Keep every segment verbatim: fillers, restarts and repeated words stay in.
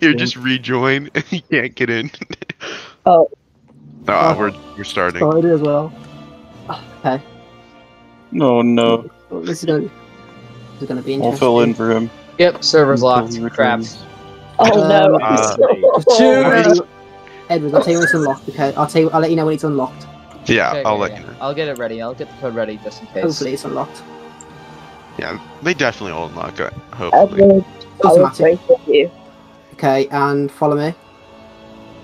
You just rejoin and you can't get in. Oh. No, uh, we're we're starting. Started as well. Okay. Oh no. This is gonna, this is gonna be interesting. I'll fill in for him. Yep, server's locked. Crap. Oh no. Uh, two. Edwards, I'll tell you when it's unlocked. Okay, I'll tell you. I'll let you know when it's unlocked. Yeah, okay, I'll yeah, let yeah. you know. I'll get it ready. I'll get the code ready just in case. Hopefully it's unlocked. Yeah, they definitely all unlock it. Hopefully. Automatic. Okay, and follow me.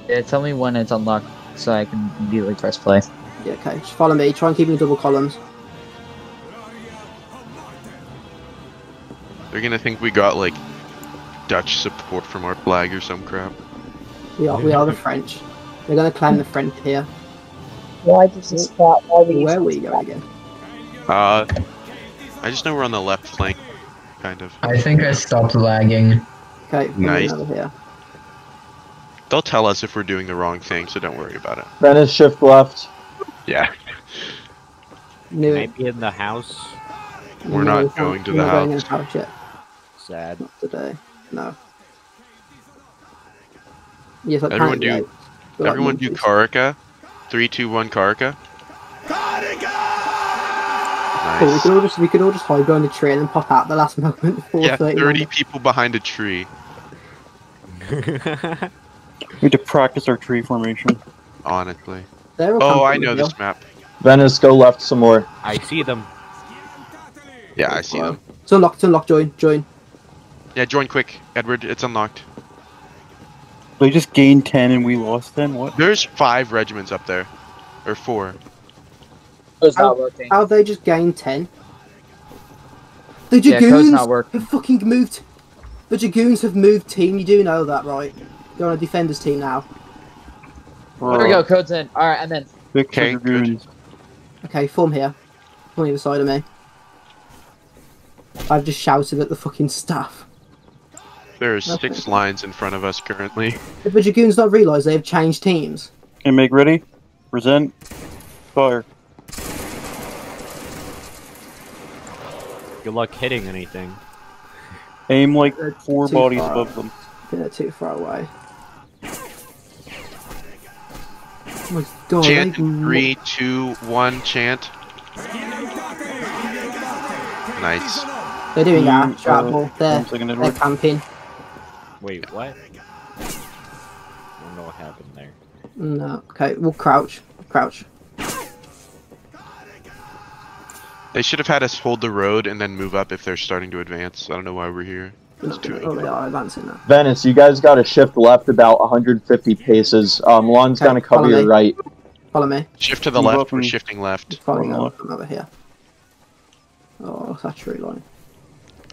Yeah, tell me when it's unlocked so I can immediately press play. Yeah, okay, just follow me. Try and keep in the double columns. They're gonna think we got like Dutch support from our flag or some crap. We are. We are the French. They're gonna claim the French here. Why did this start? Why were you Where were you going again? Uh, I just know we're on the left flank, kind of. I think I stopped lagging. Okay, nice. Over here. They'll tell us if we're doing the wrong thing, so don't worry about it. Then it's shift left. Yeah. Knew it. Maybe in the house. We're no, not going to the house. Going to the Sad. Not today. No. Yes, everyone do. Like, everyone do Karaka. Three, two, one, Karaka. Karaka! Nice. Okay, we can all just we can all just hide behind a tree and then pop out at the last moment. Yeah, thirty people behind a tree. We need to practice our tree formation. Honestly. Oh, I know this map. Venice, go left some more. I see them. Yeah, I see them. It's unlocked, it's unlocked, join, join. Yeah, join quick, Edward, it's unlocked. They just gained ten and we lost ten, what? There's five regiments up there. Or four. Code's how, not working. How they just gained ten? The Dragoons yeah, have fucking moved. The Dragoons have moved team, you do know that, right? You're on a Defenders team now. Oh. There we go, code's in. Alright, I'm in. Okay, Dragoons. Okay, form here. On either side of me. I've just shouted at the fucking staff. There are Nothing. six lines in front of us currently. If the Dragoons don't realise they have changed teams. And make ready, present, fire. Good luck hitting anything. Aim like they're four bodies far. above them. They're too far away. Oh my god. Chant in three, two, one, chant. Nice. They're doing that. Mm, travel. They're, they're camping. Wait, what? I don't know what happened there. No. Okay, we'll crouch. Crouch. They should have had us hold the road and then move up if they're starting to advance. I don't know why we're here. It's too oh, they are advancing now. Venice, you guys got to shift left about one hundred fifty paces. Um, Lon's okay, gonna cover your me. right. Follow me. Shift to the you left. We're shifting left. Following over from over here. Oh, that's true, Lion.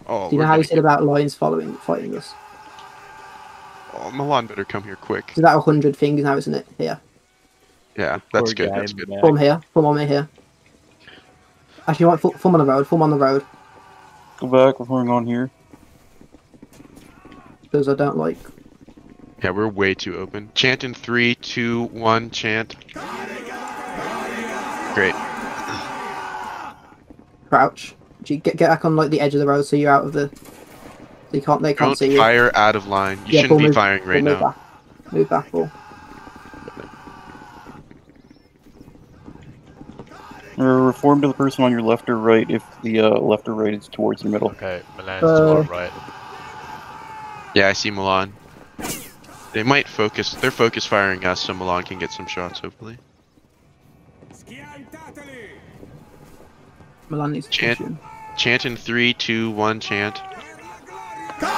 Oh, do you know how you said about lions following, fighting us? Oh, Milan better come here quick. Is that a hundred fingers now, isn't it? Here. Yeah, that's good, that's good. Form here, form on me here. Actually, right, form on the road, form on the road. Go back, we're forming on here. Those I don't like. Yeah, we're way too open. Chant in three, two, one, chant. Great. Crouch. Get get back on like the edge of the road so you're out of the. They can't. They can't Don't see you. Fire out of line. You yeah, shouldn't be move, firing right move now. Back. Move back, Paul. Reform to the person on your left or right if the uh, left or right is towards the middle. Okay, Milan's uh, to our right. Yeah, I see Milan. They might focus. They're focus firing us, so Milan can get some shots, hopefully. Milan needs chant, chant in three, two, one, chant. Nice.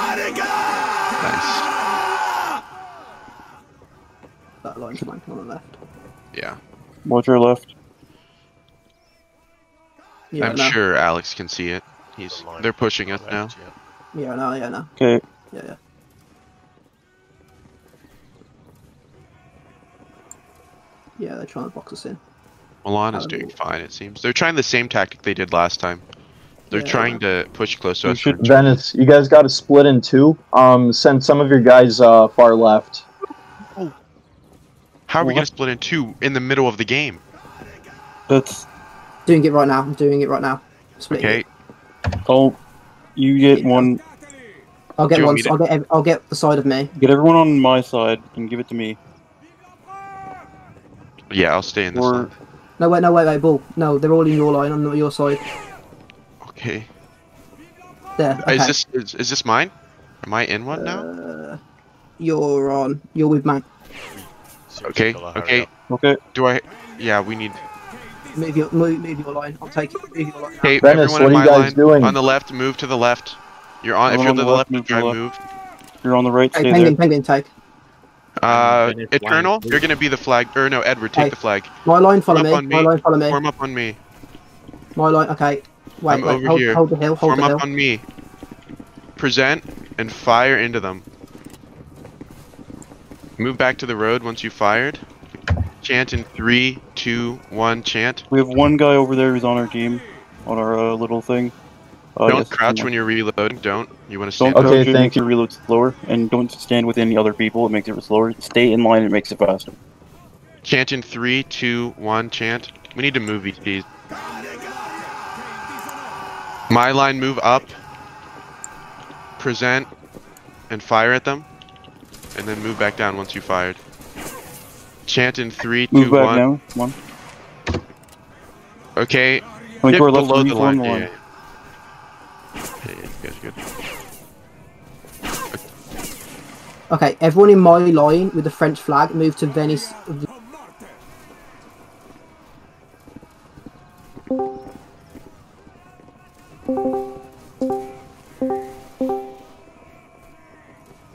That line's flank on the left. Yeah. Watch your left. Yeah, I'm no. sure Alex can see it. He's. The they're pushing us the now. Yeah. yeah, no, yeah, no. Okay. Yeah, yeah. Yeah, they're trying to box us in. Milan is doing fine, it seems. They're trying the same tactic they did last time. They're yeah, trying yeah. to push close to us. Should, Venice, you guys got to split in two. Um, send some of your guys uh, far left. How are what? we going to split in two in the middle of the game? That's... Doing it right now. I'm doing it right now. Split okay. It. Oh, you get one. I'll get one. I'll get. I'll get the side of me. Get everyone on my side and give it to me. Yeah, I'll stay in this or... side. No wait, no wait, wait, Bull. No, they're all in your line. I'm not your side. Okay. There. Okay. Is this is, is this mine? Am I in one now? Uh, you're on. You're with man. Okay. Okay. Okay. Do I? Yeah, we need. Move your move, move your line. I'll take it. Move your line. Okay, Venice, everyone what in my are you guys line, doing? On the left, move to the left. You're on. If you're on the left, move. Move. You're on the right. Okay, penguin, penguin, take. Uh, Eternal, you're gonna be the flag. Or no, Edward, take the flag. My line, follow me. My line, follow me. Form up on me. My line. Okay. Wait, wait. Hold, hold the hill. Hold the hill. Form up on me. Present and fire into them. Move back to the road once you fired. Chant in three, two, one. Chant. We have one guy over there who's on our team, on our uh, little thing. Uh, don't yes, crouch when you're reloading. Don't. You want to stand. Okay, thank makes you. Your reload slower, and don't stand with any other people. It makes it slower. Stay in line. It makes it faster. Chant in three, two, one. Chant. We need to move E Ts. My line, move up. Present, and fire at them, and then move back down once you fired. Chant in three, move two, back one. Down. One. Okay. Dip below the line. One. Yeah. Good. Okay, everyone in my line with the French flag, move to Venice.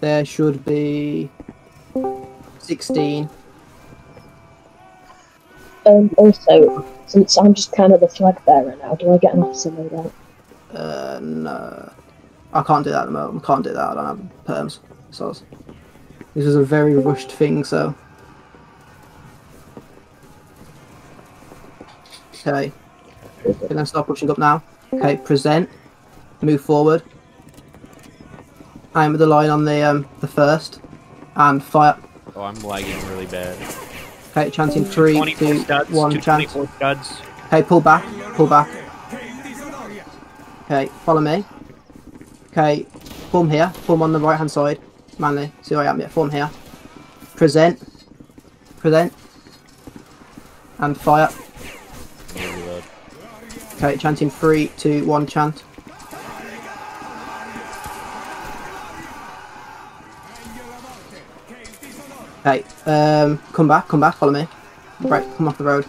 There should be sixteen. Um, also, since I'm just kind of the flag bearer now, do I get an officer made out? Uh, no. I can't do that at the moment. I can't do that. I don't have perms. So this is a very rushed thing. So okay, can I start pushing up now? Okay, present, move forward. Aim with the line on the um the first, and fire. Oh, I'm lagging really bad. Okay, chanting three, two, studs, one, chant. Studs. Okay, pull back, pull back. Okay, follow me. Okay, form here, form on the right hand side. Manly, see where I am yet, form here. Present, present, and fire. Okay, chanting three, two, one, chant. Okay, um, come back, come back, follow me. Right, come off the road.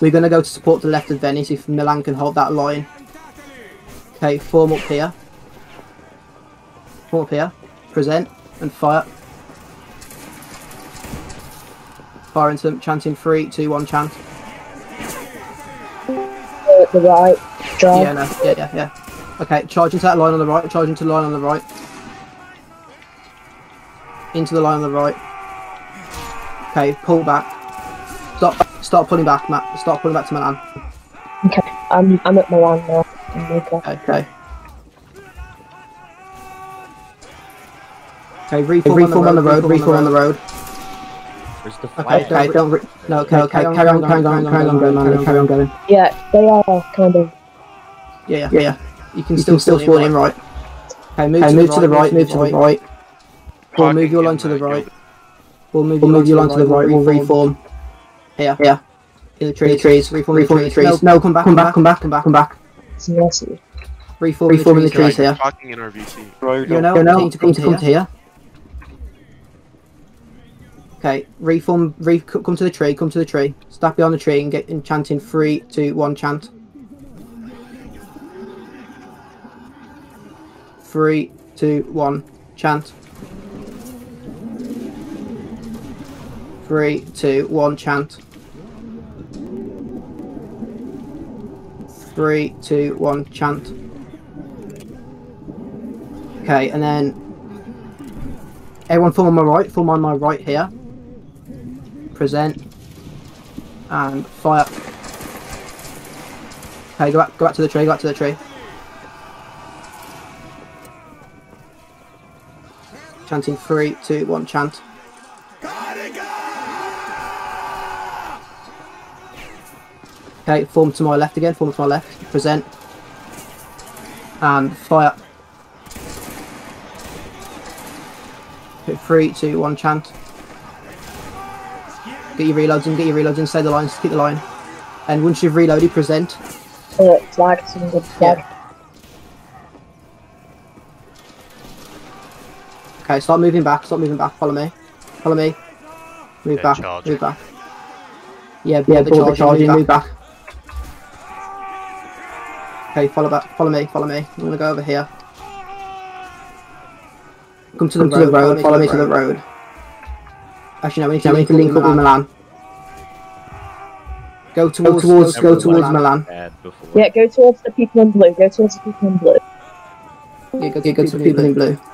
We're going to go to support the left of Venice if Milan can hold that line. Okay, form up here. Up here, present and fire. Fire into them, chanting three, two, one, chant. Uh, the right, drive. Yeah, no, yeah, yeah, yeah. Okay, charge into that line on the right, charge into the line on the right. Into the line on the right. Okay, pull back. Stop, start pulling back, Matt. Start pulling back to Milan. Okay, I'm, I'm at Milan now. Okay. okay. Okay, reform, okay, reform on the road, reform on the road. Where's the flag? Okay, okay, don't re no, okay, okay, carry on, carry on, carry on, carry on, carry on, carry on, going. Yeah, they are kind of... Yeah, yeah, yeah. You can still still spawn in right. Okay, move to the right, move to the right. We'll move your line to the right. We'll move your line to the right, we'll reform. Here, here. In the trees, reform the trees. No, come back, come back, come back, come back, come back. It's nasty. Reforming the trees here. You know, you need to come to here. Okay, reform, re come to the tree, come to the tree. Stop behind the tree and get and chant in three, two, one, chant. Three, two, one, chant. Three, two, one, chant. Three, two, one, chant. Okay, and then everyone form on my right, form on my right here. Present and fire. Okay, go back, go back to the tree, go back to the tree. Chanting three, two, one, chant. Okay, form to my left again, form to my left. Present and fire. Put three, two, one chant. Get your reloads in, get your reloads in, stay the line, keep the line. And once you've reloaded, present. Oh, it's lagged, so it's dead. Okay, start moving back, start moving back, follow me. Follow me. Move They're back, charging. move back. Yeah, yeah, the charge, charging, move back. Okay, follow back, follow me, follow me. I'm gonna go over here. Come to the, Come road, to the road, follow me to the road. Actually, no, we need to, no, we need to link up with Milan. Go towards, go towards, go towards Milan. Milan. Yeah, go towards the people in blue. Go towards the people in blue. Yeah, go, yeah, go to the people in blue. in blue.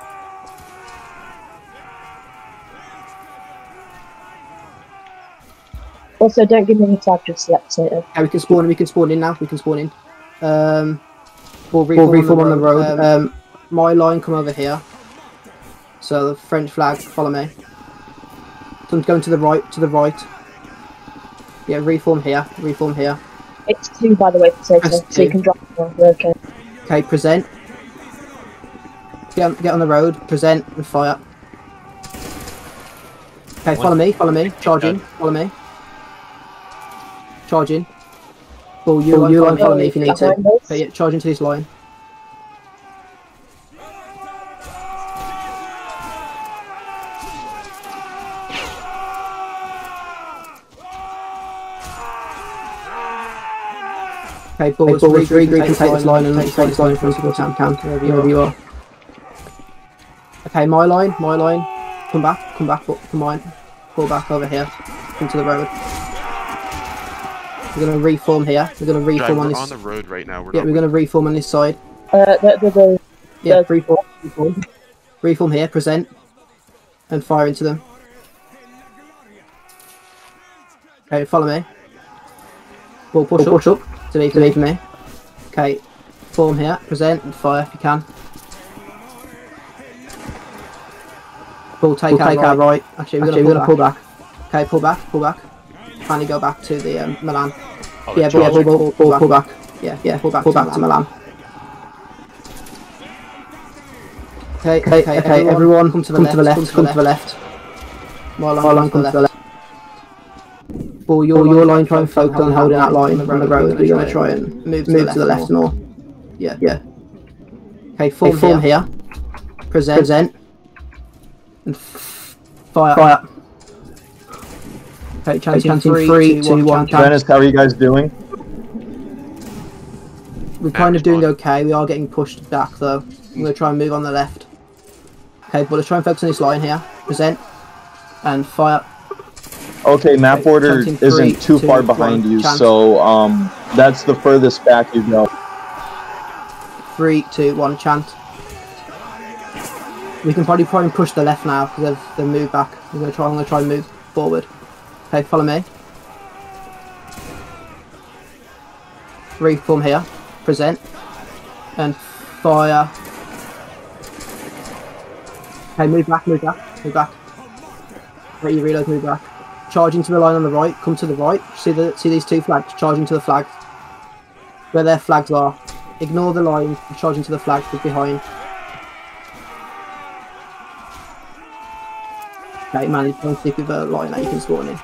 Also, don't give me any flag just yet. So. Yeah, we can spawn in. We can spawn in now. We can spawn in. Um, we'll reform, we'll reform on the road. On the road. Um, um, my line, come over here. So the French flag, follow me. Someone's going to the right, to the right. Yeah, reform here, reform here. It's two, by the way, so, so you can drop one. Okay. Okay, present. Get on, get on the road, present, and fire. Okay, follow me, follow me, charge in, follow me. Charge in. Bull, you line, follow, follow me if you need to. Okay, yeah, charge into this line. Okay, balls, balls, regroup, regroup, and take this line and take this line from people town camp, wherever you, wherever you are. Okay, my line, my line, come back, come back, come on, pull back over here, into the road. We're gonna reform here. We're gonna reform on this. We're on the road right now. We're yeah, we're gonna reform on this side. Uh, the the, the yeah, reform, reform, reform here, present, and fire into them. Okay, follow me. Ball push up, push up. To leave, to leave me. Okay, form here, present and fire if you can. Pull, take we'll our, take right. our right. Actually, we're Actually, gonna, pull, we're gonna back. pull back. Okay, pull back, pull back. Finally, go back to the um, Milan. Oh, yeah, pull, pull, pull, pull, pull back. Yeah, yeah, pull back, pull back to Milan. Okay, okay, okay. Everyone, everyone come to the come left. To the left. Come to the left. More line, come to the left. Ball, your, your line, try and focus on holding that line on the road. We're going to try and move to the left more. Yeah, yeah. Okay, form, okay, form here. here. Present. Present. And fire. Fire. Okay, chanting three, two, one. Dennis, how are you guys doing? We're kind of doing okay. We are getting pushed back though. We're going to try and move on the left. Okay, but let's try and focus on this line here. Present. And fire. Okay, map order three, isn't too two, far behind one, you, chant. so um, that's the furthest back you know. Three, two, one, chant. We can probably probably push the left now because they've, they've moved back. We're gonna try. I'm gonna try and move forward. Okay, follow me. Reform here, present, and fire. Okay, move back, move back, move back. Let you reload, move back. Charge into the line on the right, come to the right, see the see these two flags, charge into the flags, where their flags are. Ignore the line, charge into the flags behind. Okay, man, you can stick with a line that you can spawn in.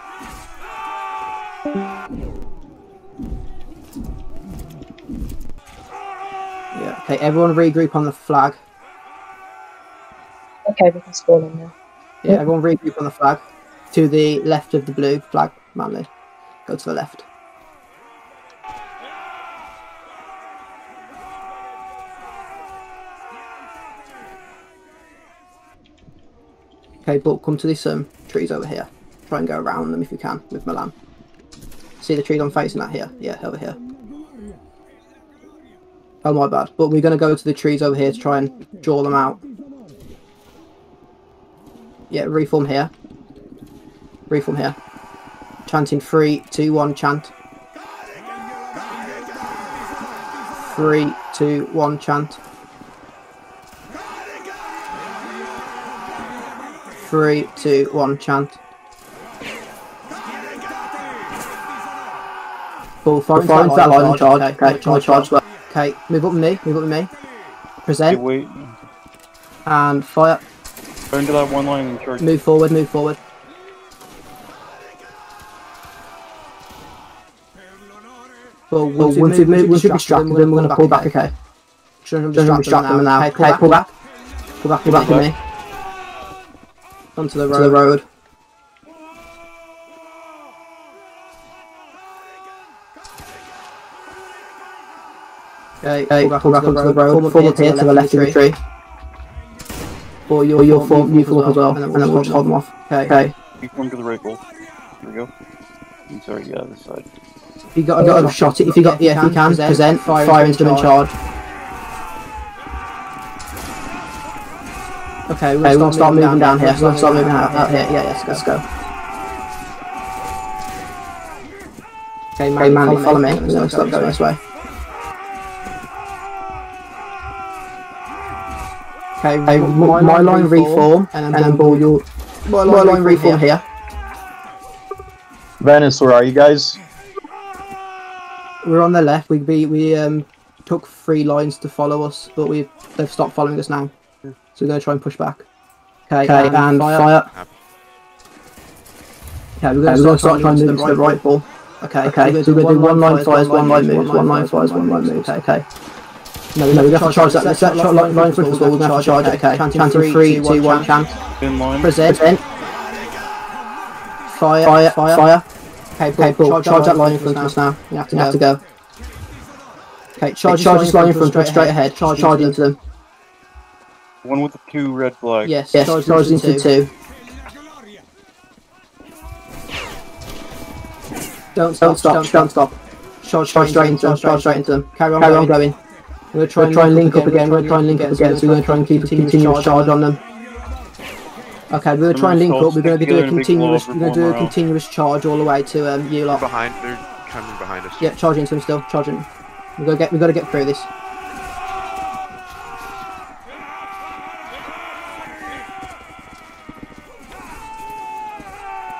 Yeah, okay, everyone regroup on the flag. Okay, we can spawn in now. Yeah, yep. Everyone regroup on the flag. To the left of the blue flag, Manly. Go to the left. Okay, but come to these um, trees over here. Try and go around them if you can with Milan. See the trees I'm facing at here? Yeah, over here. Oh, my bad. But we're going to go to the trees over here to try and draw them out. Yeah, reform here. Reform here. Chanting three, two, one, chant. Three, two, one, chant. Three, two, one, chant. Ball finds that line, that line and charge. Okay, okay, charge, charge. Well. Okay, move up with me, move up with me. Present. And fire. Go into that one line and charge. Move forward, move forward. Well, well once we've moved, we should distract them, we're going to pull back, okay? Shouldn't distract them now. Okay, pull back. Pull back, pull back with me. Onto the road. To the road. Okay, okay, pull back, pull back onto the road. Form up here to the left of the tree. Or you'll form, you form up as well, and then we'll just hold them off. Okay. You form to the right, ball. Here we go. I'm sorry, yeah, this side. If you got, oh, got a shot, it, if you got, yeah, if you can, present, present fire, fire into them and charge. Okay, we're gonna start moving down here. We're gonna start moving out, out here. Yeah, yeah, let's go. Okay, Mandy, Mandy follow me. We're gonna start going this way. Okay, my, my line reform, and then ball your my line reform here. Venice, where are you guys? We're on the left. We be we um took three lines to follow us, but we they've stopped following us now. Yeah. So we're gonna try and push back. Okay, okay and, and fire. fire. Yeah, we're gonna okay, start trying to move to the right ball. Okay, okay. So we're gonna do one line fires, one line moves, one line fires, one line moves. Okay, okay. No, no, we have to charge that. Let's charge line line first of all. We're gonna charge it. Okay, chant in three, two, one, chant. Present. Fire, fire, fire. Okay, okay, cool. Charge, charge that line in front of us now. You have to, you have to go. Okay, charge this line in front of us straight ahead. Charge, charge into them. One with the two red flags. Yes, yes. Charge, charge into the two. Don't stop, don't stop, don't stop. Charge, charge straight into them. Charge straight into them. Carry on, carry on going. We're going to try and link up again. We're going to try and link up again. So we're going to try and keep a continuous charge on them. Okay, we're going to try and link up. We're going to do a continuous, we're going to do a continuous charge all the way to um, you lot. Behind, they're coming behind us. Yeah, charging into them still, charging. We've got to get, we've got to get through this.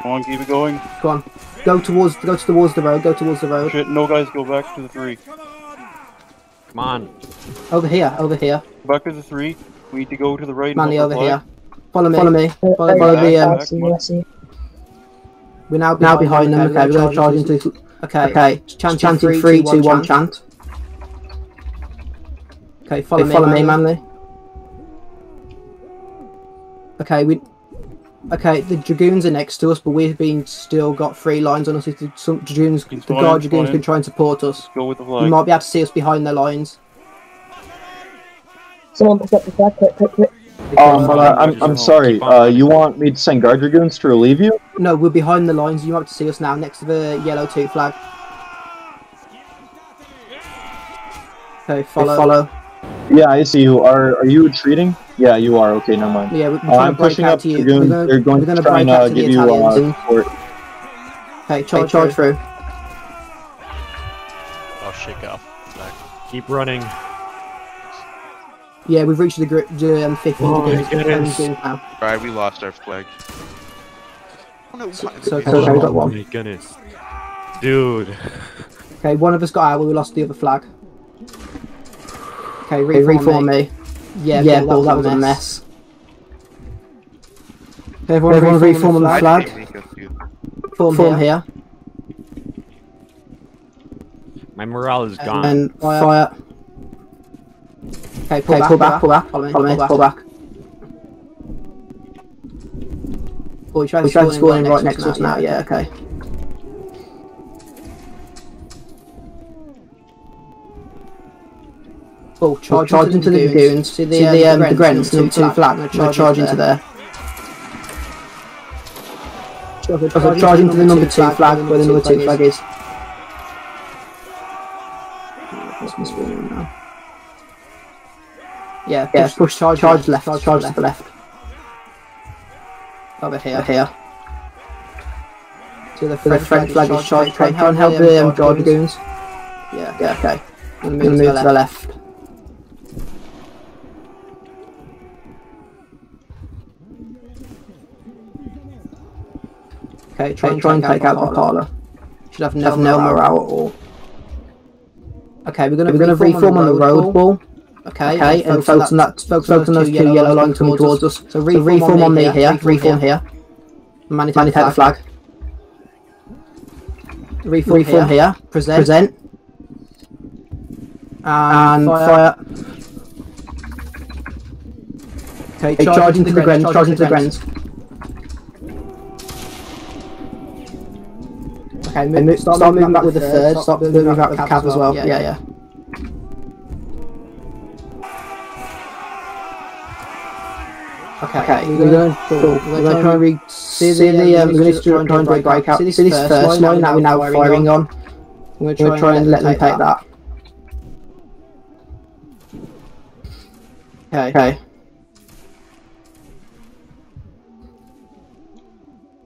Come on, keep it going. Come on, go towards, go towards the road. Go towards the road. Shit, no guys, go back to the three. Come on. Over here, over here. Back to the three. We need to go to the right. Manly over here. Follow me, follow me, follow, follow me, um, we're now, now behind them, okay, we're all charging to, okay, okay, chant, chant in three, two, one, chant. Okay, follow me, follow me, Manly. Okay, we, okay, the Dragoons are next to us, but we've been still got three lines on us, if the, some Dragoons, the Guard Dragoons can try and support us. Go with the flag. You might be able to see us behind their lines. Someone pick up the flag, quick, quick, quick. Um, uh, I'm, I'm sorry, uh, you want me to send Guard Dragoons to relieve you? No, we're behind the lines, you have to see us now, next to the yellow two flag. Okay, follow. follow. Yeah, I see you. Are Are you retreating? Yeah, you are. Okay, never mind. Yeah, we're uh, I'm pushing up to you. Dragoons, gonna, they're going to try and uh, give you a uh, support. Okay, charge, charge through. through. I'll shake up. Keep running. Yeah, we've reached the group the um, fifth oh, now. Alright, we lost our flag. Oh, no, so, so, okay, oh, we got one. My goodness. Dude. Okay, one of us got out, but we lost the other flag. Okay, re okay reform me. me. Yeah, yeah, Bill, that was a mess. Okay, everyone, everyone reform the flag. Form, form here. here. My morale is and gone. And fire. fire. Okay, pull, okay back, pull back, pull back, pull back, follow me, pull back. Oh, we tried to spawn in, in right next to us now, yeah, okay. Oh, charge, charge into, into the Dragoons, to the, the, um, the Grens, to the two flag, I'm going to charge into there. I'm going to charge into the number two flag, where the number two flag is. What's my spawning now? Yeah, yeah, push, push charge, charge left, left, charge to the left. Over here, over here. So the French, the French flag, flag is charged, try and help the um, Guard Dragoons. Yeah, yeah, okay. I'm gonna move, move to, the to the left. Okay, try and, try and take out Bartala. Should have no morale at all. Okay, we're gonna, we're gonna reform on the road ball. Okay, okay, and focus on that. Focus on those two yellow lines coming towards us. So reform on me here. Reform here. Manipulate the flag. Reform here. Present. And fire. Okay, charge into the Gren. Charge into the Grens. Okay, move, start, start moving back with the third, third. Start moving back with the cav as well. Yeah, yeah. yeah. Okay, okay, we're going to try and see the, um, we're going to try and break, break out. See this, see this first line that we're now firing on. on. We're going to try and let them take that. Okay. Okay.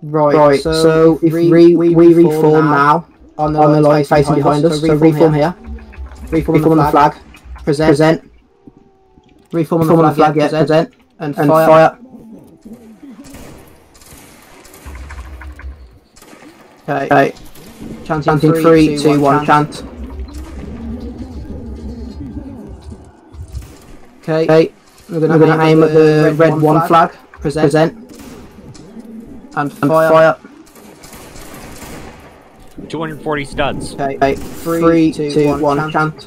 Right, right, so, so if re, re, we reform, reform now, on the, on the line facing behind us, us. So reform here, reform, reform on the flag, present, present. Reform, reform on the flag, yeah, present, present. And, and fire. fire. Okay, okay. Chanting three, three, two, two one, one, chant. Okay, okay. we're going to aim at the red, red one flag, flag. Present. present. And fire. two hundred forty studs. Okay, okay. Three, three, two, one, one chant.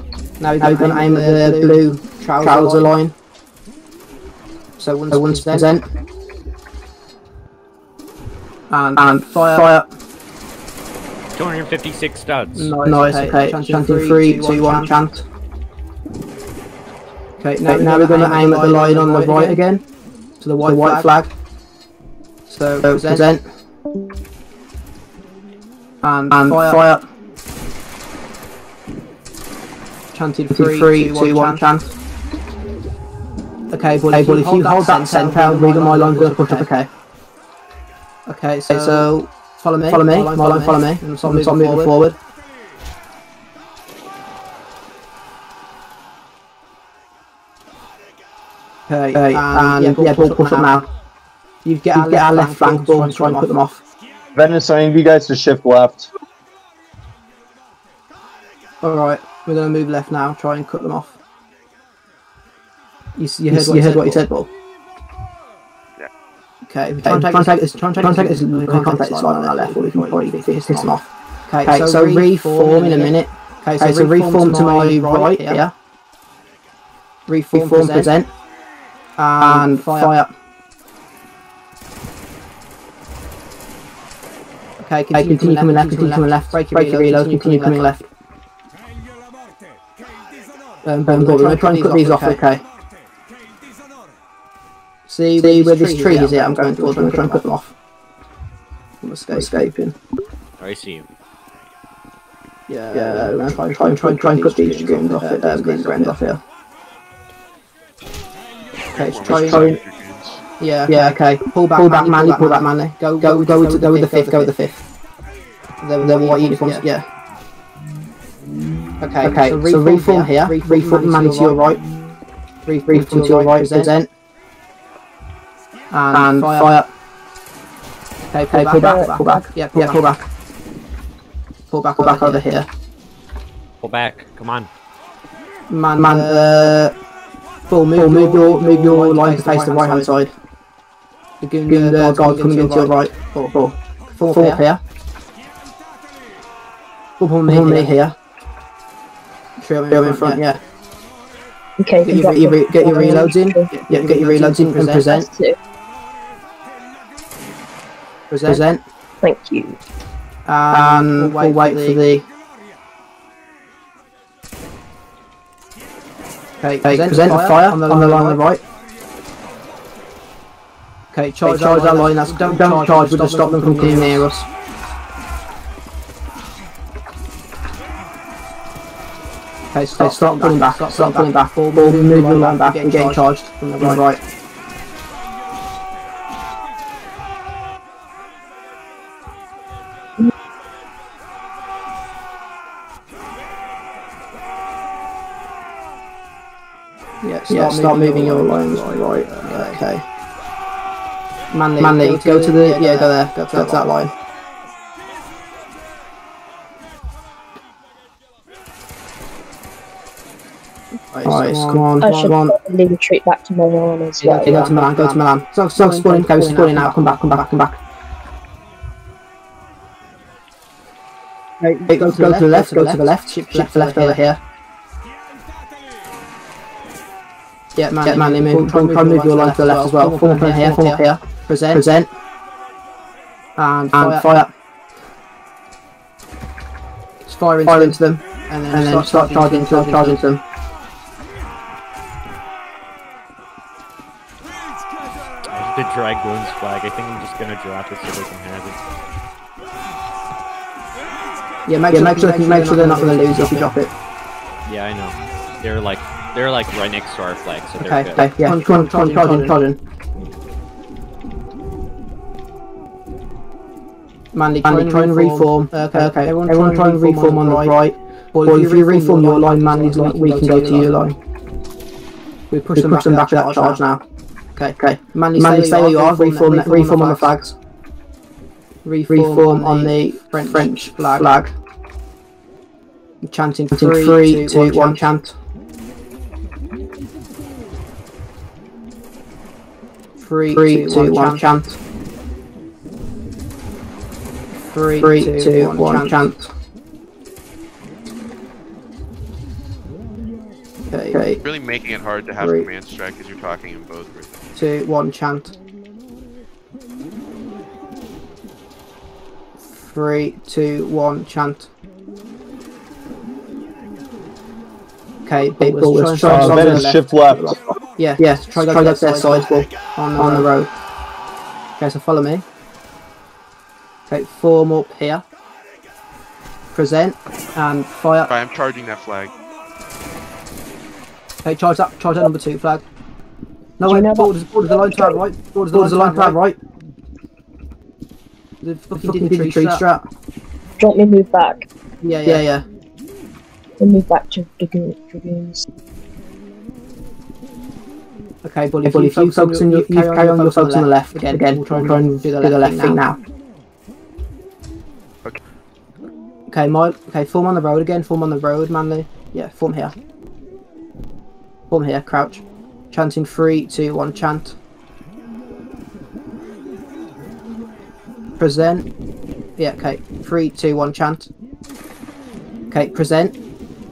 chant. Now we're going to aim at the blue trouser, trouser line. line. So once, so once present. present. And, and fire. fire. two hundred fifty-six studs. Nice, nice okay. okay. Chanting three, two, two, one, chant. Okay, now, okay, now we're going to aim at the line on the right again. again. To the white, the white flag. flag. So, so present, present. And, and fire. fire. Chanted three, three two, two, one, chant. Okay, well, hey, if you hold, hold that centre, read on my line, we're going to push up, okay. Okay, so, so follow me, follow me, my line, follow me, and start moving, moving forward. forward. Okay, okay, and, and yeah, ball yeah, push up now. now. You get our, get our left flank ball and try and put them off. Venice, I need you guys to shift left. Alright, we're going to move left now, try and cut them off. You, you heard, you what, you heard said, what you said, Paul? Yeah. Okay, we can't take this line on our left, or we can probably piss them off. Okay, so, so reform in a minute. Okay, so, okay, so reform to my right here. here. Reform, reform present. present. And, and fire. fire. Okay, continue, continue coming left, continue coming left, break your reload, continue coming left. Um, we're going to try and cut these off, okay. See where this tree is here, I'm going towards them, I'm going to try and cut them off. I'm escaping. I see you. Yeah, yeah, we're going to try and try and try and cut these greens off here, green ground off here. Okay, try and... Yeah. Okay. Yeah. Okay. Pull back, pull back, Manly. Manly pull back, Manly. Manly. Go, go, go, with, go with the fifth. Go with the fifth. Then the white uniforms. Yeah. yeah. Okay. Okay. So, so reform here. here. Reform Manly to your right. Reform, reform to your right. Present. And, and fire. fire. Okay. Pull, okay, pull back, back. Pull back. Yeah. Pull, yeah, pull back. back. Pull back. Pull back over here. Pull back. Come on. Man. Man. Uh. Full move. Full move your move your line to face the right hand side. The Goon guard coming into your right. Four, four. Four, four here. Four me here. here. Trio in, in front, yeah. yeah. Okay, get your, your, get your reloads in. Yeah, yeah, get your reloads in and present. Present. Present. Thank you. And we'll wait for the... Okay, okay, present, present fire, fire on the line on the, on the right. Okay, charge, okay, charge our line, that's, don't, don't charge, we'll just stop them from coming near us. Okay, stop, okay, stop pulling back, back, stop pulling back, we'll move the line back and getting charged from the right. right. Yeah, start, yeah, start moving, moving your lines right. right. Yeah, okay. okay. Manly, Manly, go to, go to the, yeah, yeah, go there, go to, go that, to that line. Right, Nice, come on, I come on. I should leave a treat back to Milan as well. Yeah, go to Milan, go to Milan. So, so, spawn in, go, spawn in now. Come back, come back, come back. Right, go, go, to, go, the to, the left, go to the left, go to the left, shift left, left over here. Yeah, man, yeah, man, they move. Try and move your line to the left as well. Form up in here, form up here. Present, present. And fire. Just fire into them. And then start charging into them, charging into them. I just did drag Glen's flag. I think I'm just gonna drop it so they can have it. Yeah, make yeah, sure, make sure, make sure they're not going to lose if you drop it. Yeah, I know. They're like, they're like right next to our flag, so they're okay, good. Okay, yeah. Come on, come on, come on, come on. Manly, try and reform. Okay, okay. Everyone, everyone try and reform on the right. Or well, if you reform your line, Manly's line, we can go to your line. We push them back to that charge now. Okay, okay. Manly, stay where you are. Reform, reform on the flags. Reform, reform on the French, French flag. flag. Chanting three, three two, one, one chant. Three, three two, two, one chant. Three, three two, two, one, one chant. chant. Okay. okay. Really making it hard to have three, command strike because you're talking in both groups. Two, one chant. Three, two, one, chant. Okay, big ball was trying to uh, shift left. Yeah, yeah, try to go to their side ball on, on the road. Okay, so follow me. Okay, form up here. Present and fire. Okay, I'm charging that flag. Okay, charge that, charge that number two flag. No, wait, borders, borders the line to our right. Borders the line to our right. The fucking, fucking tree, tree strap. Don't me move back. Yeah, yeah, yeah. They move back to Dragoons. Okay, Bully, if, bully, if you focus on your, you carry on your focus on the left again. again. We'll try and, try and do the left, do the left thing now. Thing now. Okay, my, okay, form on the road again. Form on the road, Manly. Yeah, form here. Form here, crouch. Chanting three, two, one, chant. Present. Yeah, okay. Three, two, one, chant. Okay, present.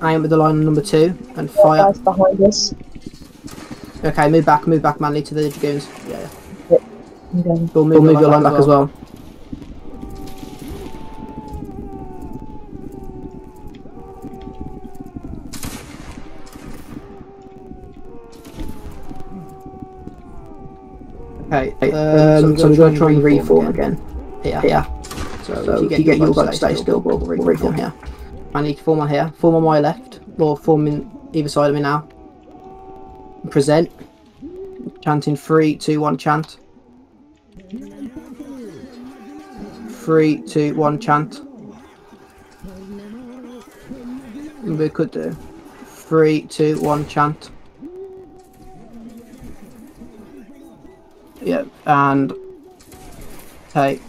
I am with the line on number two and fire. Guys behind us. Okay, move back, move back, Manly, to the Dragoons. Yeah, yeah. Yep. Okay. We'll move, we'll move your line back as well. Okay, um, so we're going to try and reform again. again. Yeah, yeah. So, so if you get your guys stay still, we'll reform here. I need to form on here. Form on my left, or form in either side of me now. Present. Chanting three, two, one, chant. Three, two, one, chant. We could do three, two, one, chant. Yep, yeah, and take.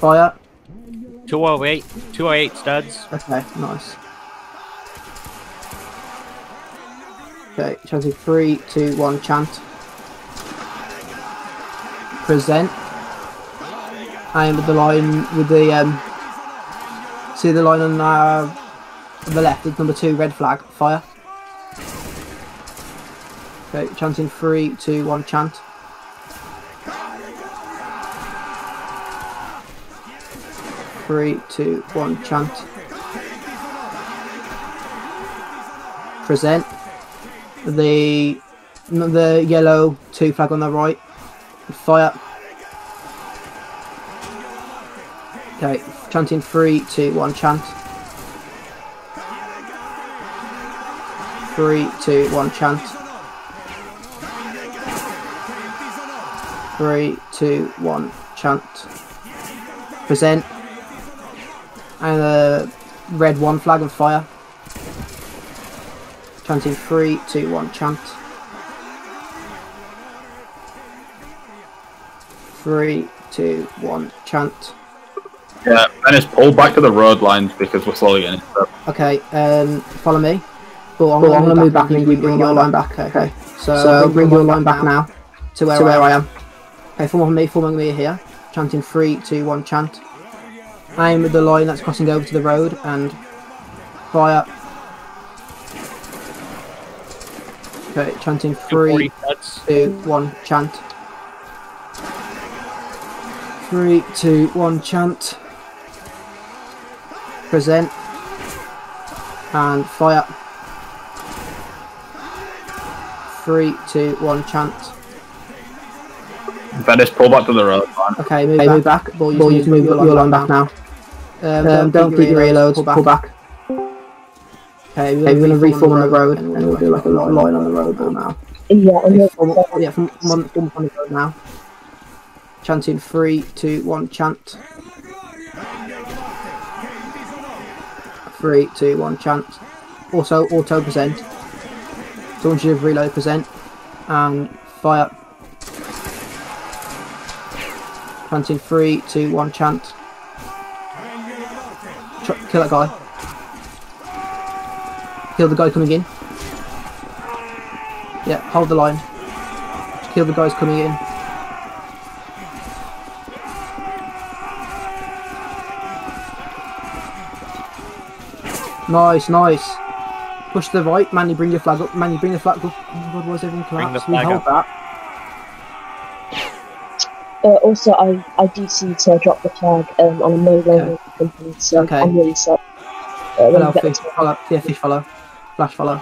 Fire. two oh eight. two oh eight studs. Okay, nice. Okay, chanting three, two, one, chant. Present. I am with the line, with the, um, see the line on, uh, on the left, it's number two, red flag, fire. Okay, chanting three, two, one, chant. Three, two, one, chant. Present. The the yellow two flag on the right. Fire. Okay, chanting three, two, one, chant. Three, two, one, chant. Three, two, one, chant. Present. And the red one flag and fire. Chanting three, two, one, chant. Three, two, one, chant. Yeah, and just pull back to the road lines because we're slowly getting it. Okay, um, follow me. But I'm going to move back and you bring your line back. Okay, okay. So, so bring your line back now to where, to where I, am. I am. Okay, form on me, form on me here. Chanting three, two, one, chant. Aim at the line that's crossing over to the road and fire. Okay, chanting three, two, one, chant. Three, two, one, chant. Present and fire. Three, two, one, chant. Venice, pull back to the road. Man. Okay, move, okay, move back. back. Ball, Ball you move your line back, back now. Um, um, don't keep your reloads. Pull back. Pull back. Okay, we're okay, gonna reform on the road, and we'll do like a line on the road ball now. Yeah, okay, from, yeah, from one, from on the road now. Chanting three, two, one, chant. Three, two, one, chant. Also, auto present. So once you have reload present and fire. Chanting three, two, one, chant. Ch kill that guy. Kill the guy coming in. Yeah, hold the line. Kill the guys coming in. Nice, nice. Push to the right. Manny, bring your flag up. Manny, bring the flag up. Oh God, why is everything collapsed? We hold up. that. Uh, also, I, I do see to drop the flag um, on a mobile company, so okay. I'm really sorry. Uh, follow, fish, follow. Yeah, fish follow. Flash follow.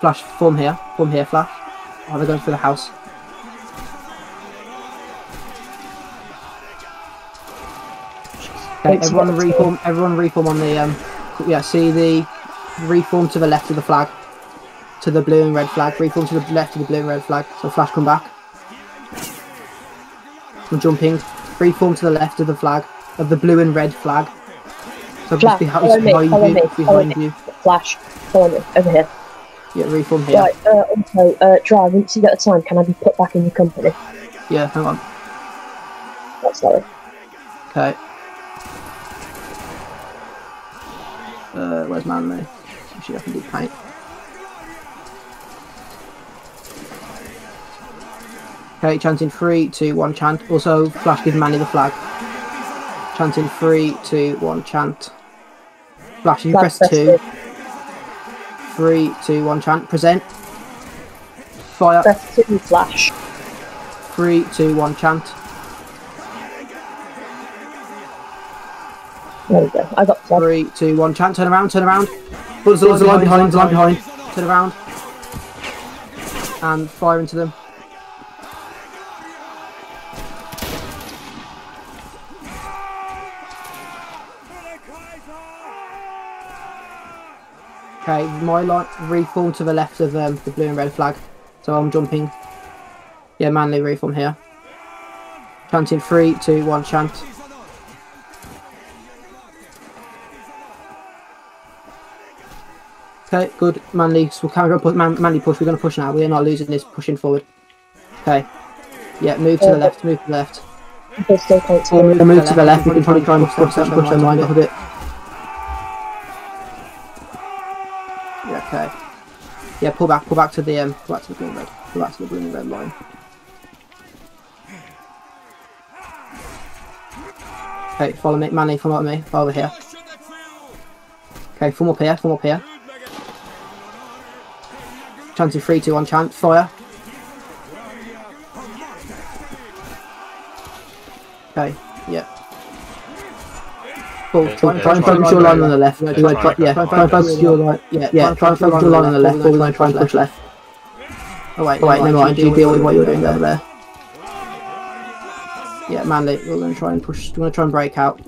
Flash, form here. Form here, Flash. Oh, they're going through the house. Okay, everyone reform, everyone reform on the, um, yeah, see the reform to the left of the flag. To the blue and red flag. Reform to the left of the blue and red flag. So Flash, come back. I'm jumping. Reform to the left of the flag. Of the blue and red flag. So Flash, just follow me, follow you, me, follow me. Flash, follow me, over here. Yeah, reform here. Right, uh, also, uh, drive, once you get a time, can I be put back in your company? Yeah, hang on. Oh, sorry. Okay. Uh, where's Manly? Actually, I can do paint. Okay, chanting three, two, one, chant. Also, Flash, give Manny the flag. Chanting three, two, one, chant. Flash, you press two. Three, two, one, chant. Present. Fire. Press two, Flash. Three, two, one, chant. There we go. I got flag. Three, two, one, chant. Turn around. Turn around. Put the line behind. The line behind. Turn around. And fire into them. Okay, my line reform to the left of um, the blue and red flag, so I'm jumping. Yeah, Manly reform here. Chanting three, two, one, chant. Okay, good, Manly. So we're going to push. Man, Manly push. We're going to push now. We are not losing this. Pushing forward. Okay. Yeah, move to the left. Move to the left. Or move, move to the left. We can probably try and push their line up a bit. Okay. Yeah, pull back, pull back to the um, pull back to the blue and red, pull back to the blue and red line. Okay, follow me, Manny, come up with me, follow here. Okay, form up here, form up here. Chanting three, two, one, chant, fire. Okay, yeah. Cool. Yeah, try and, yeah, try and focus your line on the left. Yeah, try and focus yeah, your line. Yeah, yeah. Try and focus your line on the left. Or we're going to try and push left. Oh wait, oh, wait, never mind. You deal with what you're doing over there. Yeah, Manly, we're going to try and push. We're going to try and break out.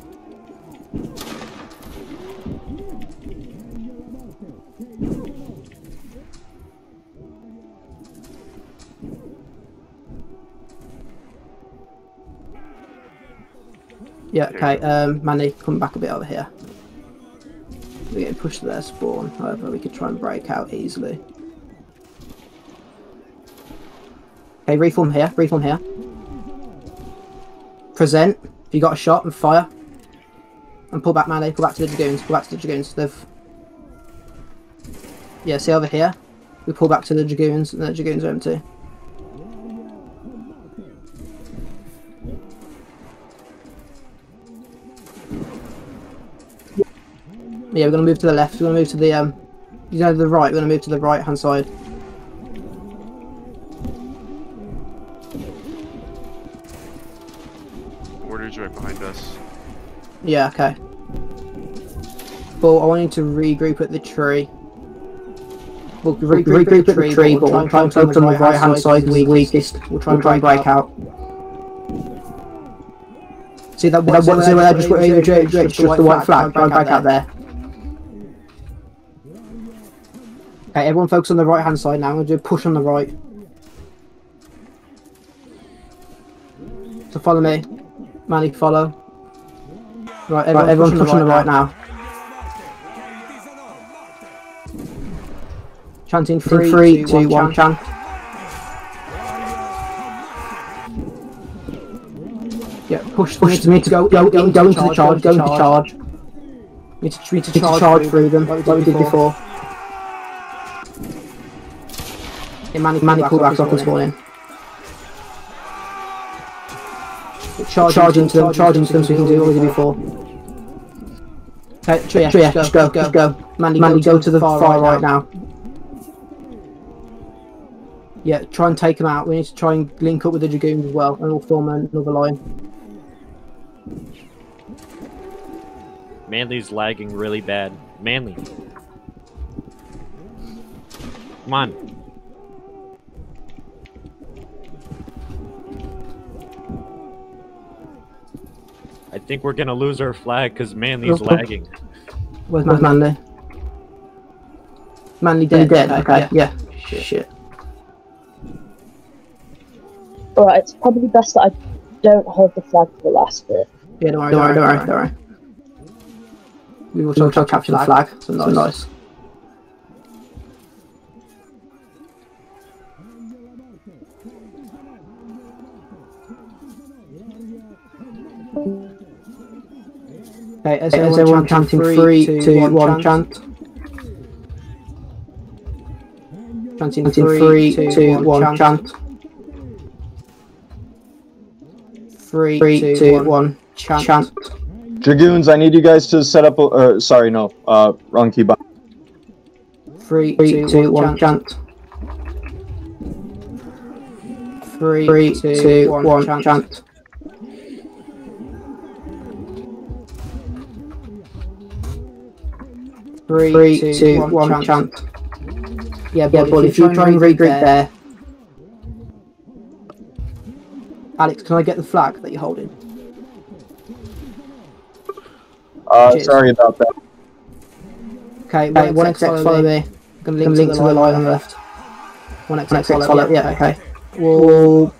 Yeah, okay, um, Manny, come back a bit over here. We're getting pushed to their spawn, however, we could try and break out easily. Okay, reform here, reform here. Present, if you got a shot, and fire. And pull back melee, go back to the Dragoons, go back to the Dragoons. They've... Yeah, see over here? We pull back to the Dragoons, and the Dragoons are empty. Yeah, we're going to move to the left, we're going to move to the, um... you know, the right, we're going to move to the right-hand side. Order's right behind us. Yeah, okay. But I want you to regroup at the tree. We'll regroup, we'll regroup at the tree, at the tree but, but we'll try and focus on the right hand side is weakest. weakest. We'll try and we'll break, break out. out. See that one zero there, there, just, there, just, just, just, just the white flag, try and break out there. Okay, everyone focus on the right hand side now, I'm going to do a push on the right. So follow me. Manny, follow. Right, everyone, right, everyone push on the right, right now. Chanting three, three, two, two, one, chant. Yeah, push, push to me to go, go, go, into, go into the charge, go into the charge. Go into charge. We need to, we need to, we need to charge through them, like we did, like we did before. Yeah, Manny, Manny pull back off this morning. Charge, charge into them, them, charge into them so we can do what we did before. Okay, Triash, Triash, just go, just go. go. Mandy, Mandy, go, go to the far, far right, right now. now. Yeah, try and take them out. We need to try and link up with the Dragoons as well, and we'll form another line. Manly's lagging really bad. Manly. Come on. I think we're gonna lose our flag because Manly's oh, lagging. Where's Manly? Manly dead. dead. Okay. Yeah. yeah. Shit. Shit. All right. It's probably best that I don't hold the flag for the last bit. Yeah. Don't worry. Don't worry. Don't worry. Don't worry. We will try to capture the flag. So nice. nice. Okay, as everyone, everyone chanting three, two, two one, one chant. chant. Chanting three, two, two one chant. Three, three two, one, one chant. chant. Dragoons, I need you guys to set up. A, uh, sorry, no, uh, wrong key. Button. Three, three, two, two one, one chant. chant. Three, three, two, two one, one chant. chant. Three, Three, two, two, one, one chant. chant. Yeah, but yeah, if you try and regroup there. Alex, can I get the flag that you're holding? Uh, Cheers. Sorry about that. Okay, okay one X, follow, follow me. me. I'm going to link to the line on the left. One X, follow, follow. Yeah, okay. We'll,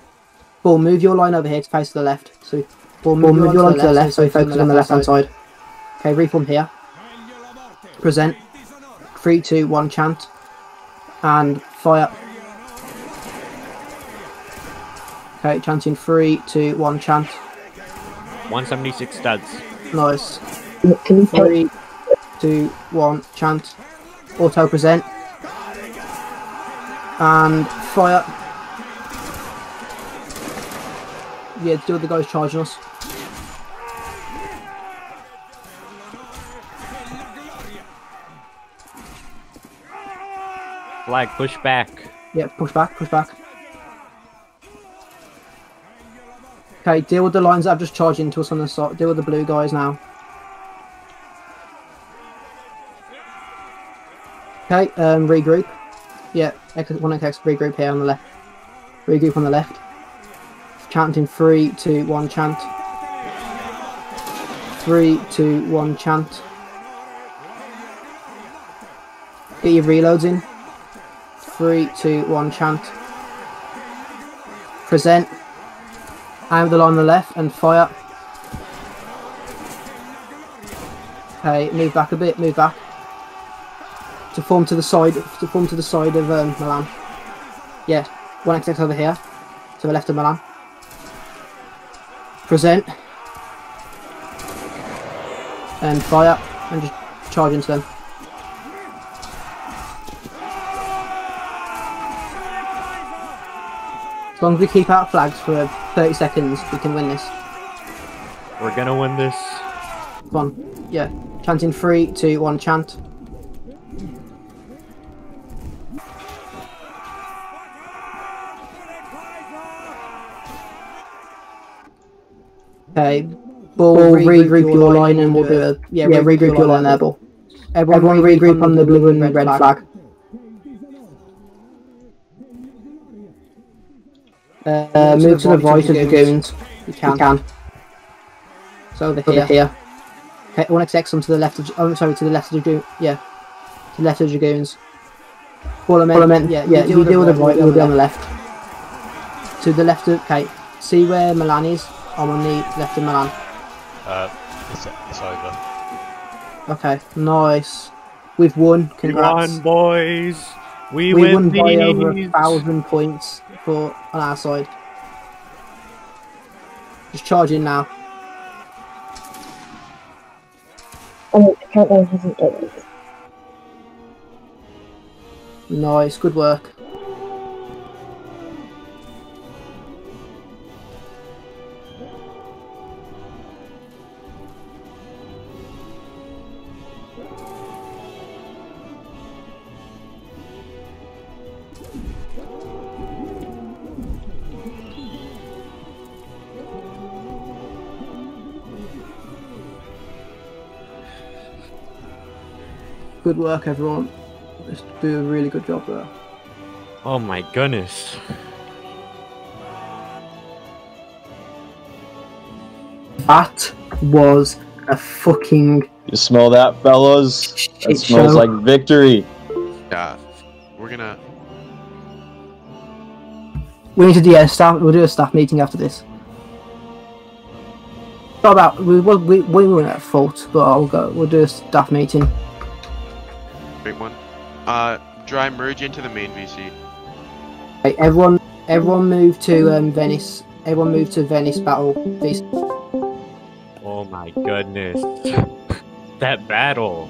we'll move your line over here to face to the left. So we'll move, we'll move your line to the left, so we focus on the left-hand side. Okay, reform here. Present. Three, two, one, chant. And fire. Okay, chanting three, two, one, chant. one seventy-six studs. Nice. Three, two, one, chant. Auto present. And fire. Yeah, do the guys charging us. Flag, push back. Yeah, push back, push back. Okay, deal with the lines that have just charged into us on the side. Deal with the blue guys now. Okay, um, regroup. Yeah, one X X, regroup here on the left. Regroup on the left. Chanting three, two, one, chant. Three, two, one, chant. Get your reloads in. Three, two, one, chant. Present. Aim the line on the left and fire. Okay, move back a bit, move back. To form to the side, to form to the side of um, Milan. Yeah, one X X over here, to the left of Milan. Present. and fire and just charge into them. As long as we keep out flags for thirty seconds, we can win this. We're gonna win this. Come on, yeah. Chant in three, two, one, chant. Okay, ball, ball regroup, regroup your line, line and we'll do a... Yeah, yeah regroup, regroup your line there, ball. Everyone, Everyone regroup on the blue and red, red flag. flag. Uh, move, move to the voice of the goons. You can. You can. So over, over here. here. Okay, one X X them to the left of... Oh, sorry, to the left of the... Yeah. To the left of the goons. Call them in. Call them in. Yeah, yeah, you, you deal with the right, you'll be on the left. To the left of... Okay, see where Milan is? I'm on the left of Milan. Uh, it's, it's over. Okay, nice. We've won. Congrats. We won, boys. We, we won these. by over a thousand points for on our side. Just charge in now. Oh, the countdown hasn't done it. Nice, good work. Good work, everyone. Just do a really good job there. Oh my goodness. That was a fucking... You smell that, fellas? It that smells show. like victory. Yeah. We're gonna... We need to do a staff... We'll do a staff meeting after this. Not about... We, we, we weren't at fault, but I'll go. We'll do a staff meeting. One. Uh, dry merge into the main V C. Hey, everyone, everyone move to um, Venice. Everyone move to Venice battle V C. Oh my goodness, that battle!